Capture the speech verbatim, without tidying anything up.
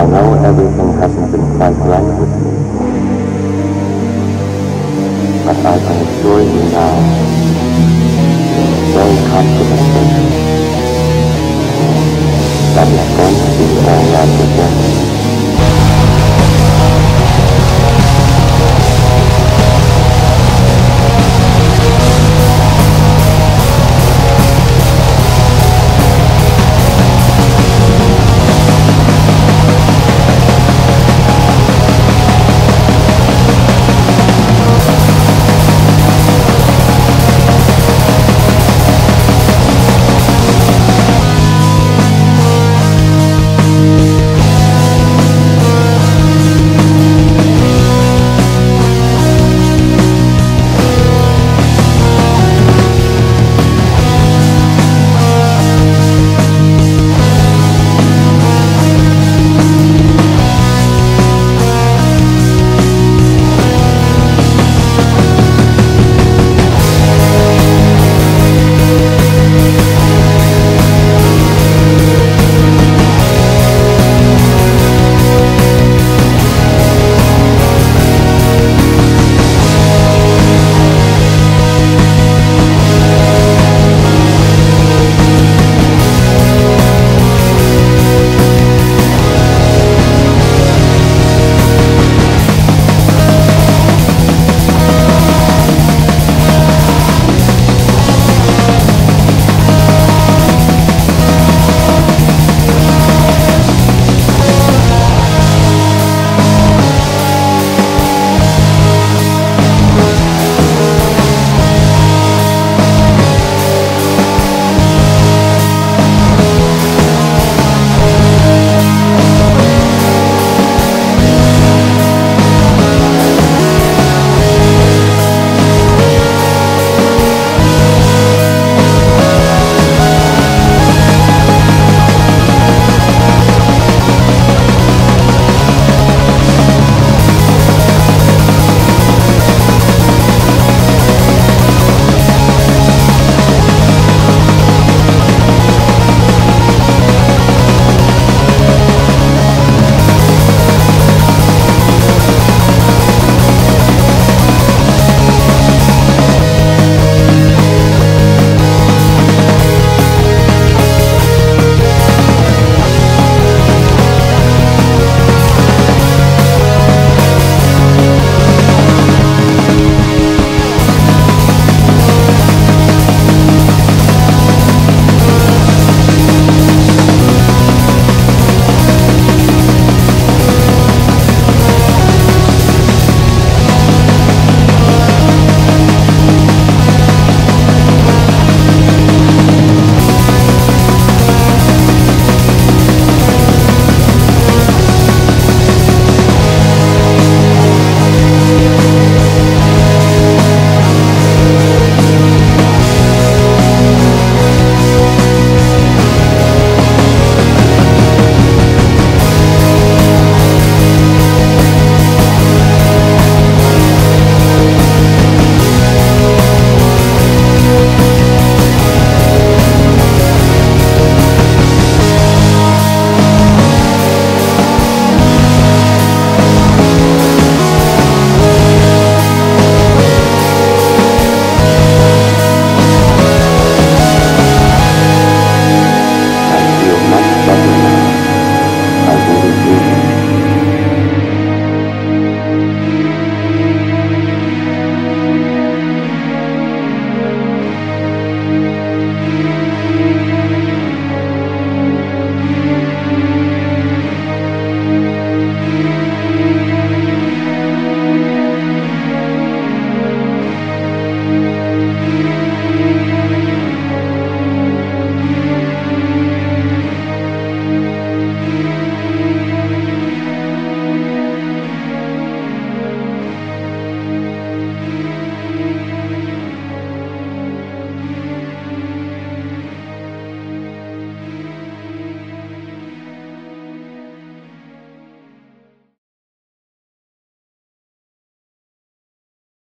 I know everything hasn't been quite right with me, but I can assure you now, very confident.